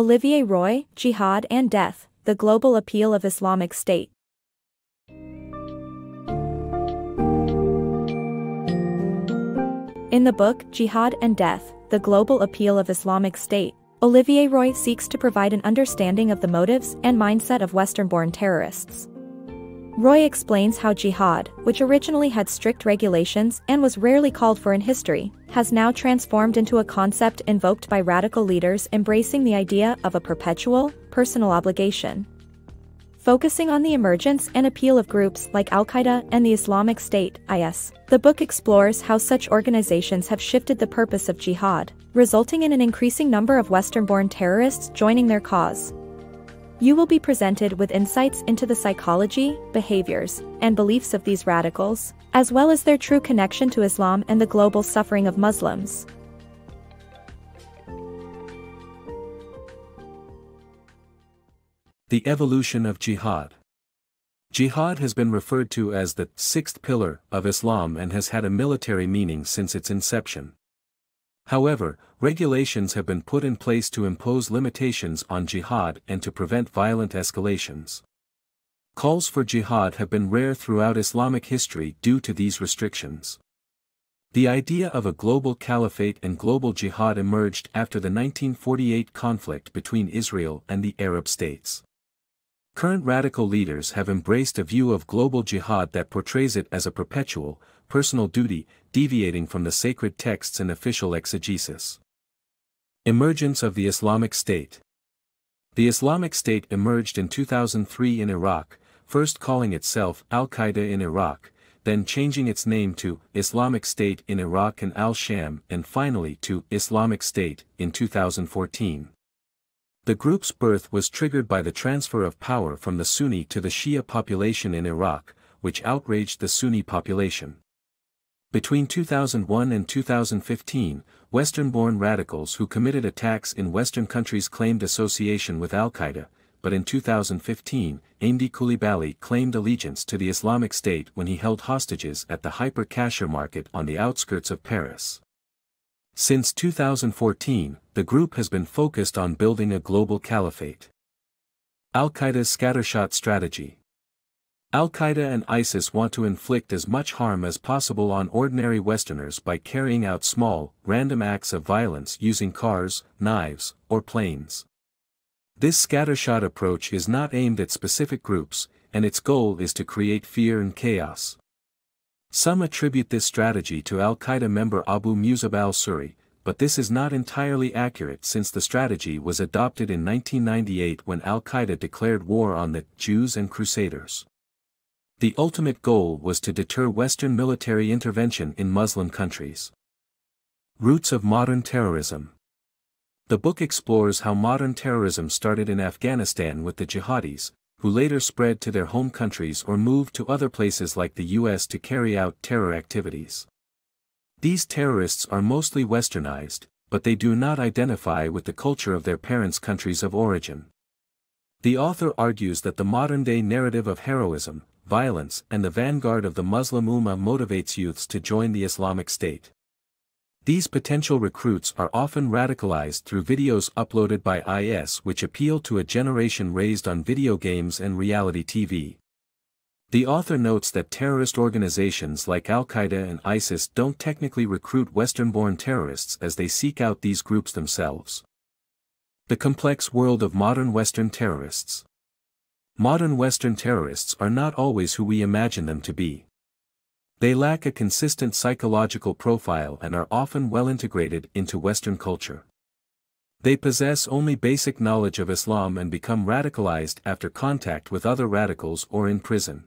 Olivier Roy, Jihad and Death, The Global Appeal of Islamic State. In the book, Jihad and Death, The Global Appeal of Islamic State, Olivier Roy seeks to provide an understanding of the motives and mindset of Western-born terrorists. Roy explains how jihad, which originally had strict regulations and was rarely called for in history, has now transformed into a concept invoked by radical leaders embracing the idea of a perpetual, personal obligation. Focusing on the emergence and appeal of groups like Al-Qaeda and the Islamic State, IS, the book explores how such organizations have shifted the purpose of jihad, resulting in an increasing number of Western-born terrorists joining their cause. You will be presented with insights into the psychology, behaviors, and beliefs of these radicals, as well as their true connection to Islam and the global suffering of Muslims. The evolution of jihad. Jihad has been referred to as the sixth pillar of Islam and has had a military meaning since its inception. However, regulations have been put in place to impose limitations on jihad and to prevent violent escalations. Calls for jihad have been rare throughout Islamic history due to these restrictions. The idea of a global caliphate and global jihad emerged after the 1948 conflict between Israel and the Arab states. Current radical leaders have embraced a view of global jihad that portrays it as a perpetual, personal duty, deviating from the sacred texts and official exegesis. Emergence of the Islamic State. The Islamic State emerged in 2003 in Iraq, first calling itself Al-Qaeda in Iraq, then changing its name to Islamic State in Iraq and Al-Sham and finally to Islamic State in 2014. The group's birth was triggered by the transfer of power from the Sunni to the Shia population in Iraq, which outraged the Sunni population. Between 2001 and 2015, Western-born radicals who committed attacks in Western countries claimed association with Al-Qaeda, but in 2015, Amedy Coulibaly claimed allegiance to the Islamic State when he held hostages at the Hyper Cacher market on the outskirts of Paris. Since 2014, the group has been focused on building a global caliphate. Al-Qaeda's scattershot strategy. Al-Qaeda and ISIS want to inflict as much harm as possible on ordinary Westerners by carrying out small, random acts of violence using cars, knives, or planes. This scattershot approach is not aimed at specific groups, and its goal is to create fear and chaos. Some attribute this strategy to Al-Qaeda member Abu Musab al-Suri, but this is not entirely accurate since the strategy was adopted in 1998 when Al-Qaeda declared war on the Jews and Crusaders. The ultimate goal was to deter Western military intervention in Muslim countries. Roots of modern terrorism. The book explores how modern terrorism started in Afghanistan with the jihadis, who later spread to their home countries or moved to other places like the US to carry out terror activities. These terrorists are mostly westernized, but they do not identify with the culture of their parents' countries of origin. The author argues that the modern-day narrative of heroism, violence, and the vanguard of the Muslim Ummah motivates youths to join the Islamic State. These potential recruits are often radicalized through videos uploaded by IS which appeal to a generation raised on video games and reality TV. The author notes that terrorist organizations like Al-Qaeda and ISIS don't technically recruit Western-born terrorists as they seek out these groups themselves. The complex world of modern Western terrorists. Modern Western terrorists are not always who we imagine them to be. They lack a consistent psychological profile and are often well integrated into Western culture. They possess only basic knowledge of Islam and become radicalized after contact with other radicals or in prison.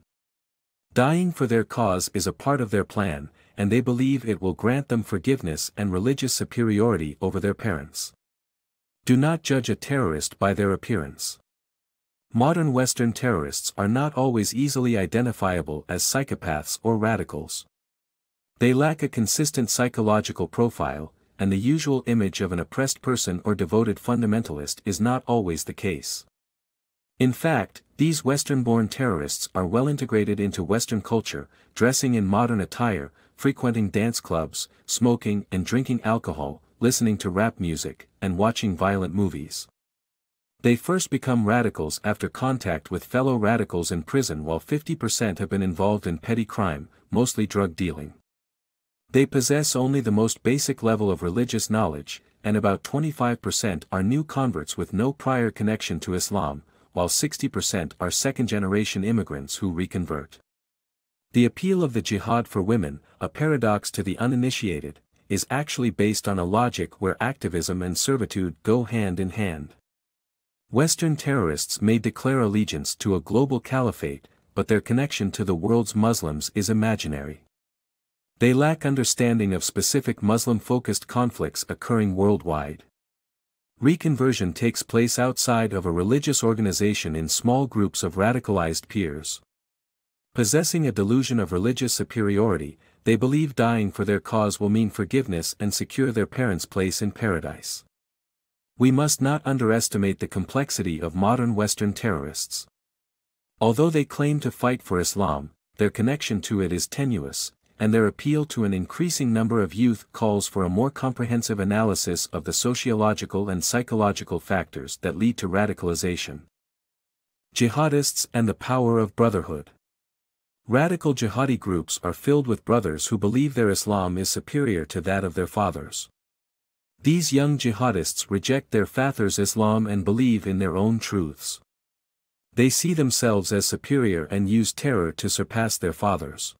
Dying for their cause is a part of their plan, and they believe it will grant them forgiveness and religious superiority over their parents. Do not judge a terrorist by their appearance. Modern Western terrorists are not always easily identifiable as psychopaths or radicals. They lack a consistent psychological profile, and the usual image of an oppressed person or devoted fundamentalist is not always the case. In fact, these Western-born terrorists are well integrated into Western culture, dressing in modern attire, frequenting dance clubs, smoking and drinking alcohol, listening to rap music, and watching violent movies. They first become radicals after contact with fellow radicals in prison, while 50% have been involved in petty crime, mostly drug dealing. They possess only the most basic level of religious knowledge, and about 25% are new converts with no prior connection to Islam, while 60% are second-generation immigrants who reconvert. The appeal of the jihad for women, a paradox to the uninitiated, is actually based on a logic where activism and servitude go hand in hand. Western terrorists may declare allegiance to a global caliphate, but their connection to the world's Muslims is imaginary. They lack understanding of specific Muslim-focused conflicts occurring worldwide. Reconversion takes place outside of a religious organization in small groups of radicalized peers. Possessing a delusion of religious superiority, they believe dying for their cause will mean forgiveness and secure their parents' place in paradise. We must not underestimate the complexity of modern Western terrorists. Although they claim to fight for Islam, their connection to it is tenuous, and their appeal to an increasing number of youth calls for a more comprehensive analysis of the sociological and psychological factors that lead to radicalization. Jihadists and the power of brotherhood. Radical jihadi groups are filled with brothers who believe their Islam is superior to that of their fathers. These young jihadists reject their fathers' Islam and believe in their own truths. They see themselves as superior and use terror to surpass their fathers.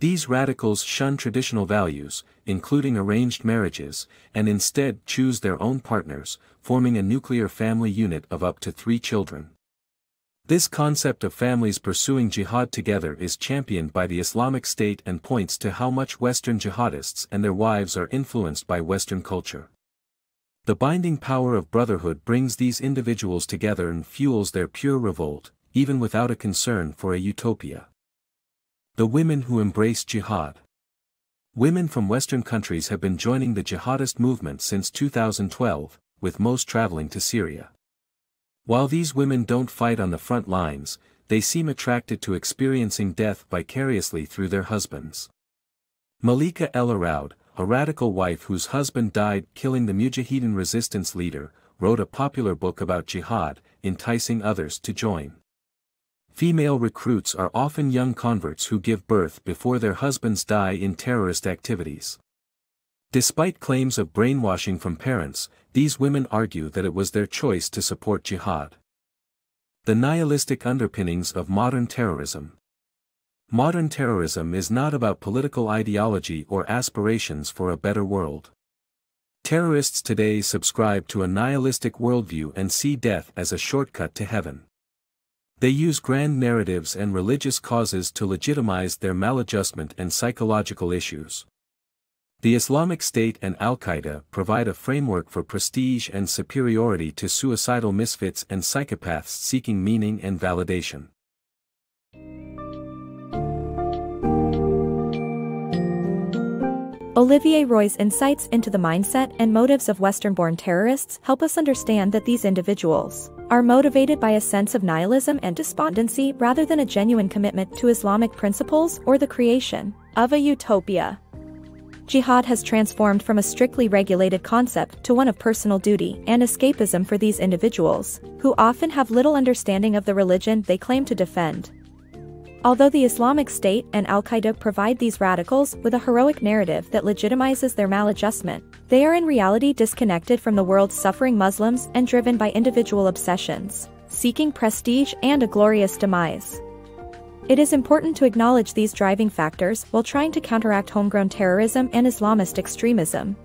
These radicals shun traditional values, including arranged marriages, and instead choose their own partners, forming a nuclear family unit of up to 3 children. This concept of families pursuing jihad together is championed by the Islamic State and points to how much Western jihadists and their wives are influenced by Western culture. The binding power of brotherhood brings these individuals together and fuels their pure revolt, even without a concern for a utopia. The women who embrace jihad. Women from Western countries have been joining the jihadist movement since 2012, with most traveling to Syria. While these women don't fight on the front lines, they seem attracted to experiencing death vicariously through their husbands. Malika El-Aroud, a radical wife whose husband died killing the Mujahideen resistance leader, wrote a popular book about jihad, enticing others to join. Female recruits are often young converts who give birth before their husbands die in terrorist activities. Despite claims of brainwashing from parents, these women argue that it was their choice to support jihad. The nihilistic underpinnings of modern terrorism. Modern terrorism is not about political ideology or aspirations for a better world. Terrorists today subscribe to a nihilistic worldview and see death as a shortcut to heaven. They use grand narratives and religious causes to legitimize their maladjustment and psychological issues. The Islamic State and Al-Qaeda provide a framework for prestige and superiority to suicidal misfits and psychopaths seeking meaning and validation. Olivier Roy's insights into the mindset and motives of Western-born terrorists help us understand that these individuals are motivated by a sense of nihilism and despondency rather than a genuine commitment to Islamic principles or the creation of a utopia. Jihad has transformed from a strictly regulated concept to one of personal duty and escapism for these individuals, who often have little understanding of the religion they claim to defend. Although the Islamic State and Al-Qaeda provide these radicals with a heroic narrative that legitimizes their maladjustment, they are in reality disconnected from the world's suffering Muslims and driven by individual obsessions, seeking prestige and a glorious demise. It is important to acknowledge these driving factors while trying to counteract homegrown terrorism and Islamist extremism.